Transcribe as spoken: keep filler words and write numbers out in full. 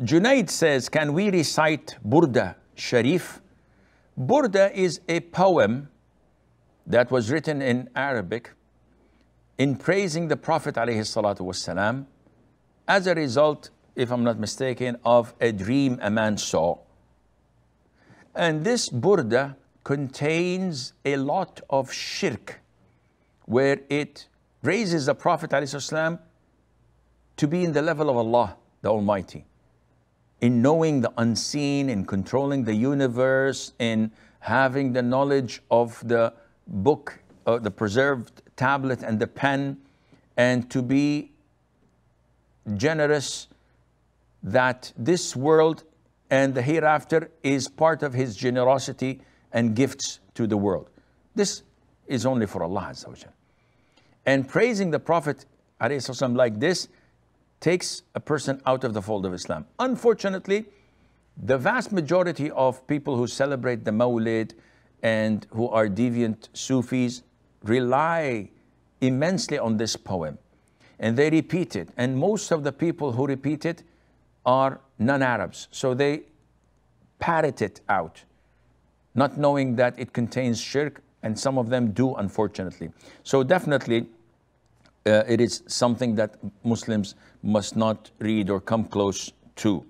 Junaid says, can we recite Burda Shareef? Burda is a poem that was written in Arabic in praising the Prophet ﷺ as a result, if I'm not mistaken, of a dream a man saw. And this Burda contains a lot of shirk, where it raises the Prophet ﷺ to be in the level of Allah, the Almighty, in knowing the unseen, in controlling the universe, in having the knowledge of the book, uh, the preserved tablet and the pen, and to be generous that this world and the hereafter is part of his generosity and gifts to the world. This is only for Allah Azza wa Jal. And praising the Prophet ﷺ like this takes a person out of the fold of Islam. Unfortunately, the vast majority of people who celebrate the Mawlid and who are deviant Sufis rely immensely on this poem, and they repeat it. And most of the people who repeat it are non-Arabs, so they parrot it out, not knowing that it contains shirk, and some of them do, unfortunately. So definitely, uh, it is something that Muslims must not read or come close to.